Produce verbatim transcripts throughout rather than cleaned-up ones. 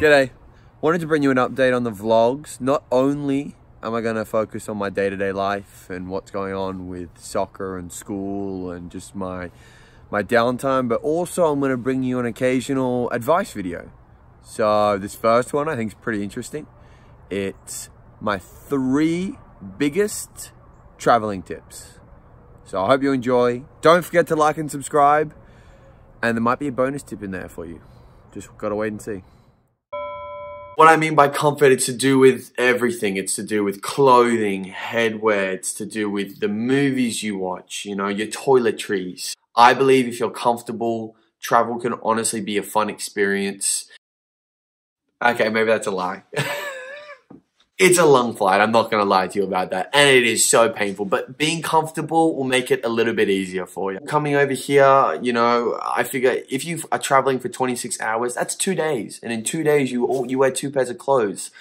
G'day. Wanted to bring you an update on the vlogs. Not only am I going to focus on my day-to-day life and what's going on with soccer and school and just my my downtime, but also I'm going to bring you an occasional advice video. So this first one I think is pretty interesting. It's my three biggest traveling tips. So I hope you enjoy. Don't forget to like and subscribe. And there might be a bonus tip in there for you. Just gotta wait and see. What I mean by comfort, it's to do with everything. It's to do with clothing, headwear. It's to do with the movies you watch, you know, your toiletries. I believe if you're comfortable, travel can honestly be a fun experience. Okay, maybe that's a lie. It's a long flight. I'm not going to lie to you about that. And it is so painful. But being comfortable will make it a little bit easier for you. Coming over here, you know, I figure if you are traveling for twenty-six hours, that's two days. And in two days, you all, you wear two pairs of clothes.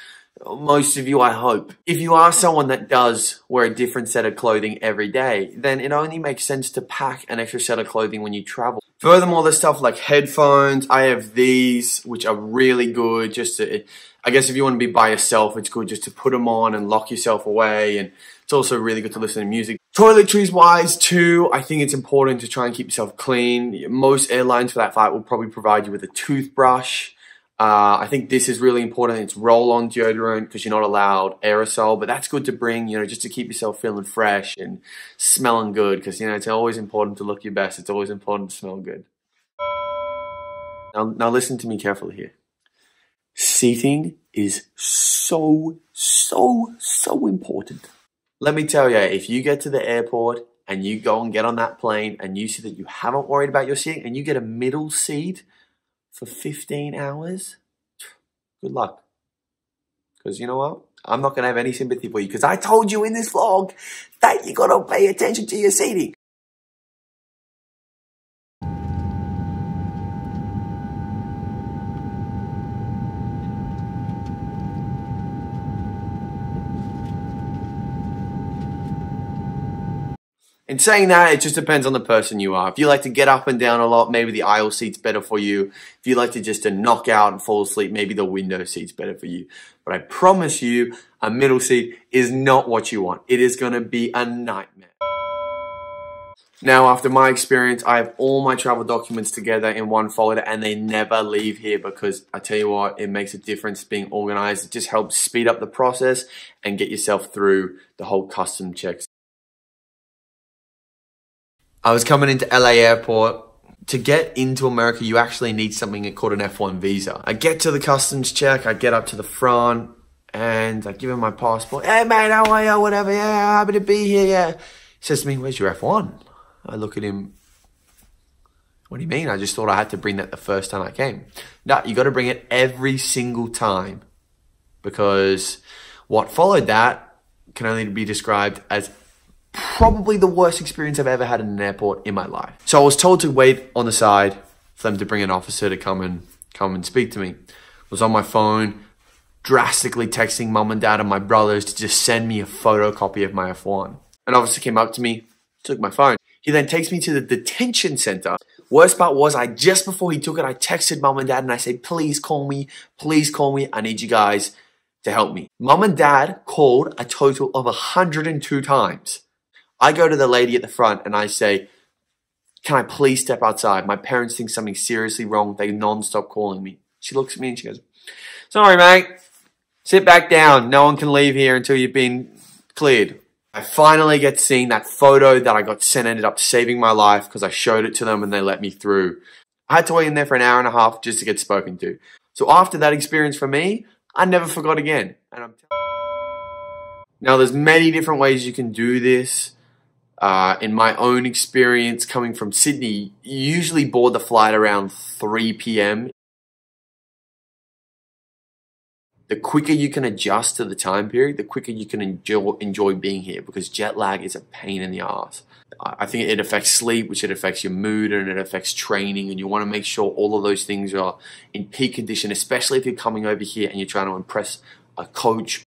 Most of you, I hope. If you are someone that does wear a different set of clothing every day, then it only makes sense to pack an extra set of clothing when you travel. Furthermore, there's stuff like headphones. I have these, which are really good just to... I guess if you want to be by yourself, it's good just to put them on and lock yourself away. And it's also really good to listen to music. Toiletries wise too, I think it's important to try and keep yourself clean. Most airlines for that flight will probably provide you with a toothbrush. Uh, I think this is really important. It's roll-on deodorant because you're not allowed aerosol, but that's good to bring, you know, just to keep yourself feeling fresh and smelling good because, you know, it's always important to look your best. It's always important to smell good. Now, now listen to me carefully here. Seating is so, so, so important. Let me tell you, if you get to the airport and you go and get on that plane and you see that you haven't worried about your seat and you get a middle seat for fifteen hours, good luck. Because you know what? I'm not going to have any sympathy for you because I told you in this vlog that you got to pay attention to your seating. In saying that, it just depends on the person you are. If you like to get up and down a lot, maybe the aisle seat's better for you. If you like to just to knock out and fall asleep, maybe the window seat's better for you. But I promise you, a middle seat is not what you want. It is going to be a nightmare. Now, after my experience, I have all my travel documents together in one folder and they never leave here because I tell you what, it makes a difference being organized. It just helps speed up the process and get yourself through the whole custom checks. I was coming into L A airport. To get into America, you actually need something called an F one visa. I get to the customs check, I get up to the front, and I give him my passport. Hey, man, how are you? Whatever, yeah, happy to be here, yeah. He says to me, where's your F one? I look at him, what do you mean? I just thought I had to bring that the first time I came. No, you got to bring it every single time because what followed that can only be described as probably the worst experience I've ever had in an airport in my life. So I was told to wait on the side for them to bring an officer to come and come and speak to me. I was on my phone, drastically texting mum and dad and my brothers to just send me a photocopy of my F one. An officer came up to me, took my phone. He then takes me to the detention center. Worst part was I just before he took it, I texted mum and dad and I said, please call me, please call me. I need you guys to help me. Mum and dad called a total of one hundred and two times. I go to the lady at the front and I say, can I please step outside? My parents think something's seriously wrong. They nonstop calling me. She looks at me and she goes, sorry, mate. Sit back down. No one can leave here until you've been cleared. I finally get seen that photo that I got sent ended up saving my life because I showed it to them and they let me through. I had to wait in there for an hour and a half just to get spoken to. So after that experience for me, I never forgot again. And I'm now there's many different ways you can do this. Uh, in my own experience coming from Sydney, you usually board the flight around three p m The quicker you can adjust to the time period, the quicker you can enjoy, enjoy being here because jet lag is a pain in the ass. I think it affects sleep, which it affects your mood and it affects training, and you want to make sure all of those things are in peak condition, especially if you're coming over here and you're trying to impress a coach.